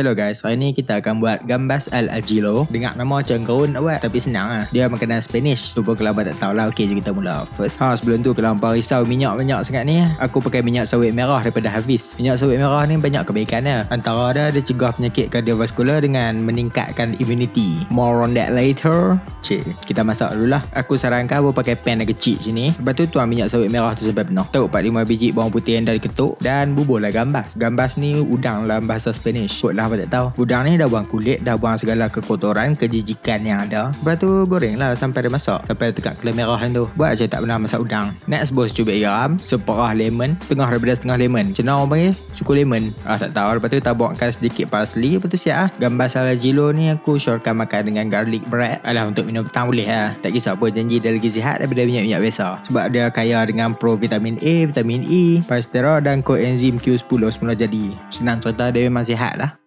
Hello guys, hari ini kita akan buat gambas al ajillo. Dengar nama macam kerun nak buat, tapi senang lah. Dia makanan Spanish. Supaya kelapa tak tahulah. Okey, jom kita mula. First, sebelum tu kelapa risau minyak-minyak sangat ni. Aku pakai minyak sawit merah daripada Harvist. Minyak sawit merah ni banyak kebaikannya. Antara dia cegah penyakit kardiovaskular dengan meningkatkan immunity. More on that later. Kita masak dulu lah. Aku sarankan buat pakai pan yang kecil sini. Lepas tu tuang minyak sawit merah tu sampai penuh. Taruh 45 biji bawang putih yang dah diketuk dan buburlah gambas. Gambas ni udang dalam bahasa Spanish. Apa tak tahu. Udang ni dah buang kulit, dah buang segala kekotoran, kejijikan yang ada. Lepas tu goreng lah sampai dia masak, sampai dia tekak kelemerahan merahan tu. Buat macam tak pernah masak udang. Next, bos cubit garam, seperah lemon, tengah daripada setengah lemon. Macam mana orang panggil? Cukup lemon. Tak tahu. Lepas tu taburkan sedikit parsley. Lepas tu siap lah. Gambas al ajillo ni aku syorkan makan dengan garlic bread. Alah, untuk minum petang boleh lah. Tak kisah pun, janji dia lagi sihat daripada minyak-minyak biasa. Sebab dia kaya dengan pro vitamin A, vitamin E, parsley dan coenzyme Q10 semula jadi. Senang cerita dia memang sihat lah.